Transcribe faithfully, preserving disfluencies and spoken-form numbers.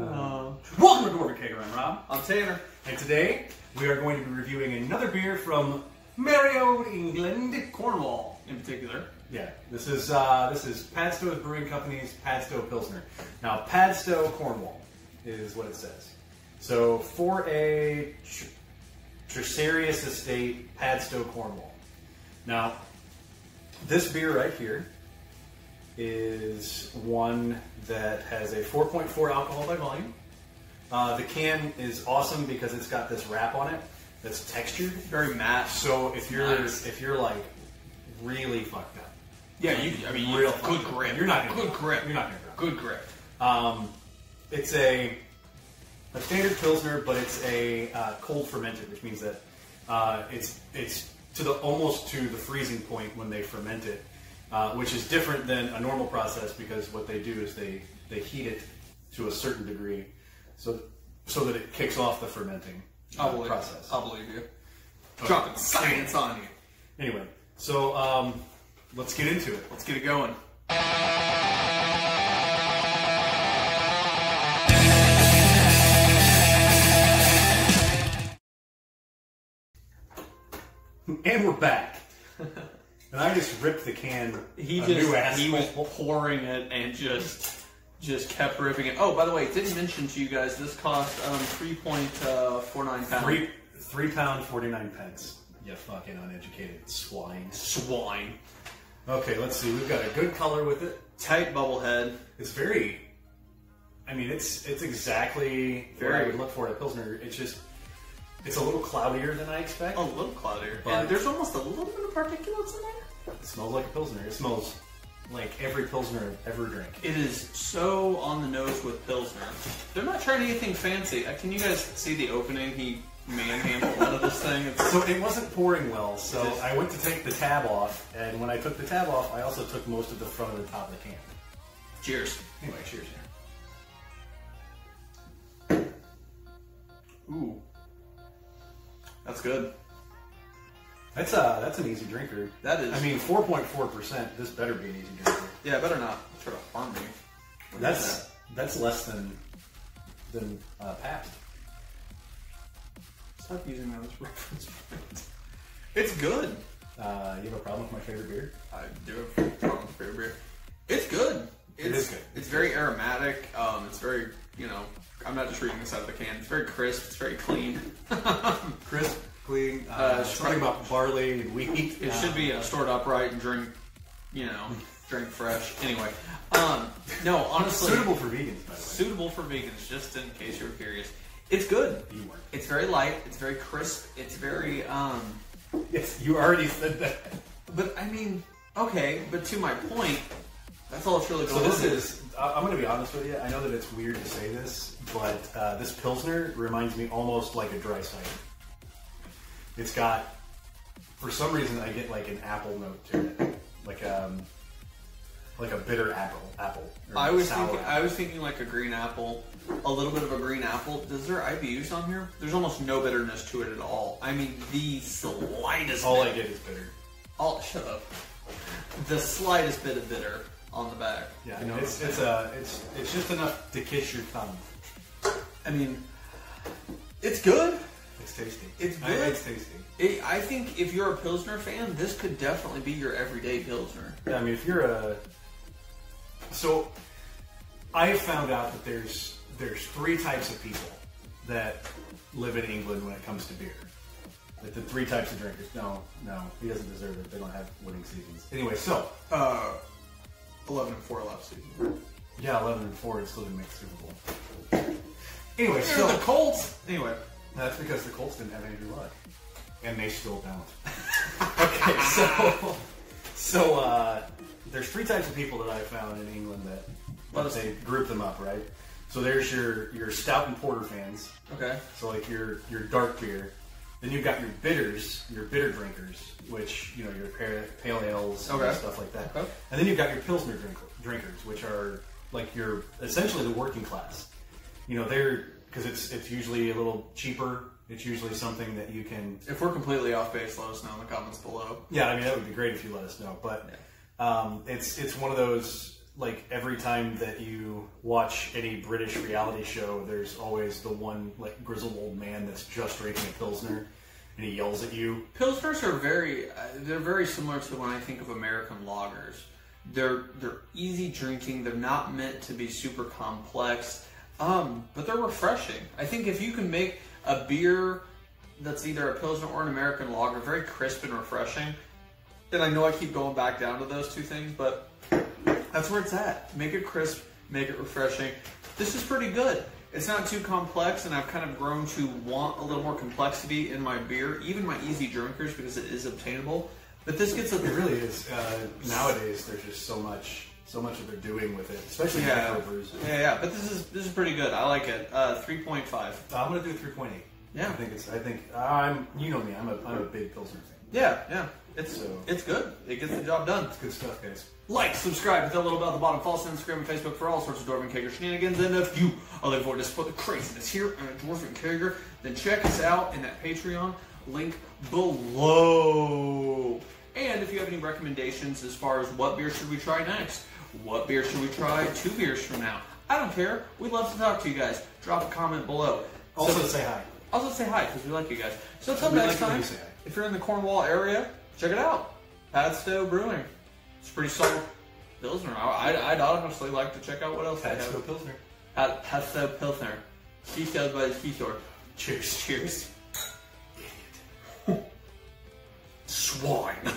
Uh, welcome to Dwarven Kegger. I'm Rob. I'm Tanner. And today we are going to be reviewing another beer from Merriode, England, Cornwall in particular. Yeah, this is uh, this is Padstow Brewing Company's Padstow Pilsner. Now, Padstow Cornwall is what it says. So for a Tresarius Estate, Padstow Cornwall. Now, this beer right here is one that has a four point four alcohol by volume. Uh, the can is awesome because it's got this wrap on it that's textured, very matte. So if you're nice. if you're like really fucked up, yeah, you. I mean, real good grip. Up. You're not gonna good grip. grip. You're not gonna good grip. Um, it's a a standard pilsner, but it's a uh, cold fermented, which means that uh, it's it's to the almost to the freezing point when they ferment it. Uh, which is different than a normal process because what they do is they, they heat it to a certain degree so so that it kicks off the fermenting uh, I'll process. I believe you. Okay. Dropping science on you. Anyway, so um, let's get into it. Let's get it going. And we're back. And I just ripped the can. He just new he was pouring it and just just kept ripping it. Oh, by the way, didn't mention to you guys this cost um three point uh, four nine pounds. Three three pound forty nine pence. You fucking uneducated swine. Swine. Okay, let's see. We've got a good color with it. Tight bubble head. It's very. I mean, it's it's exactly very. What I would look for in a pilsner. It's just. It's a little cloudier than I expect. A little cloudier. But and there's almost a little bit of particulates in there. It smells like a pilsner. It smells like every pilsner I've ever drank. It is so on the nose with pilsner. They're not trying anything fancy. Can you guys see the opening? He manhandled out of this thing. It's so it wasn't pouring well, so I went to take the tab off, and when I took the tab off, I also took most of the front of the top of the can. Cheers. Anyway, cheers. Ooh. That's good. That's uh that's an easy drinker. That is. I mean, four point four percent. This better be an easy drinker. Yeah, better not try to harm me. What that's that? that's less than than uh, Pabst. Stop using that as reference point. It's good. Uh, you have a problem with my favorite beer? I do have a problem with my favorite beer. It's good. It's, it is good. It's very aromatic. Um, it's very you know. I'm not just reading this out of the can. It's very crisp. It's very clean. Crisp, clean. Uh, uh, something about barley and wheat. It yeah. should be uh, stored upright and drink, you know, drink fresh. Anyway, um, no, honestly, suitable for vegans. By the way, suitable for vegans. Just in case you were curious, it's good. You weren't. It's very light. It's very crisp. It's very. Um, yes, you already said that. But I mean, okay. But to my point. That's all it's really going. So this is, I'm going to be honest with you, I know that it's weird to say this, but uh, this Pilsner reminds me almost like a dry cider. It's got, for some reason I get like an apple note to it. Like um, like a bitter apple. apple or I, was thinking, apple. I was thinking like a green apple, a little bit of a green apple. Does there I B Us on here? There's almost no bitterness to it at all. I mean, the slightest All bit. I get is bitter. Oh, shut up. The slightest bit of bitter. On the back, yeah, you know, it's it's a it's it's just enough to kiss your tongue. I mean, it's good. It's tasty. It's good. I, it's tasty. It, I think if you're a Pilsner fan, this could definitely be your everyday Pilsner. Yeah, I mean, if you're a so, I found out that there's there's three types of people that live in England when it comes to beer. Like the three types of drinkers. No, no, he doesn't deserve it. They don't have winning seasons. Anyway, so. uh... eleven and four last season. Yeah, eleven and four, excluding the Super Bowl. Anyway, so the Colts. Anyway, that's because the Colts didn't have Andrew Luck, and they still don't. Okay, so so uh, there's three types of people that I found in England that let's say group them up, right? So there's your your stout and porter fans. Okay. So like your your dark beer. Then you've got your bitters, your bitter drinkers, which, you know, your pale ales okay. and stuff like that. Okay. And then you've got your Pilsner drink drinkers, which are, like, your essentially the working class. You know, they're, because it's, it's usually a little cheaper. It's usually something that you can... If we're completely off base, let us know in the comments below. Yeah, I mean, that would be great if you let us know. But yeah. um, it's, it's one of those, like every time that you watch any British reality show, there's always the one like grizzled old man that's just drinking a Pilsner, and he yells at you. Pilsners are very, uh, they're very similar to when I think of American lagers. They're they're easy drinking. They're not meant to be super complex, um, but they're refreshing. I think if you can make a beer that's either a Pilsner or an American lager very crisp and refreshing, and I know I keep going back down to those two things, but that's where it's at. Make it crisp, make it refreshing. This is pretty good. It's not too complex, and I've kind of grown to want a little more complexity in my beer, even my easy drinkers, because it is obtainable. But this gets up there. It really is. Uh, nowadays, there's just so much, so much that they're doing with it, especially yeah. microbrews. Yeah, yeah. But this is this is pretty good. I like it. Uh, three point five. I'm gonna do three point eight. Yeah. I think it's. I think I'm. You know me. I'm a. I'm a big Pilsner fan. Yeah, yeah. It's so, it's good. It gets the job done. It's good stuff, guys. Like, subscribe, hit that little bell at the bottom. Follow us on Instagram and Facebook for all sorts of Dwarven Kegger shenanigans. And if you are looking forward to support the craziness here on Dwarven Kegger, then check us out in that Patreon link below. And if you have any recommendations as far as what beer should we try next, what beer should we try two beers from now, I don't care. We'd love to talk to you guys. Drop a comment below. Also so, say hi. Also say hi, because we like you guys. So until next time, if you're in the Cornwall area, check it out. Padstow Brewing. It's pretty solid Pilsner. I'd, I'd honestly like to check out what else they have. Padstow Pilsner. Padstow Pilsner. She sells by the seashore. Cheers. Cheers. Idiot. Swine.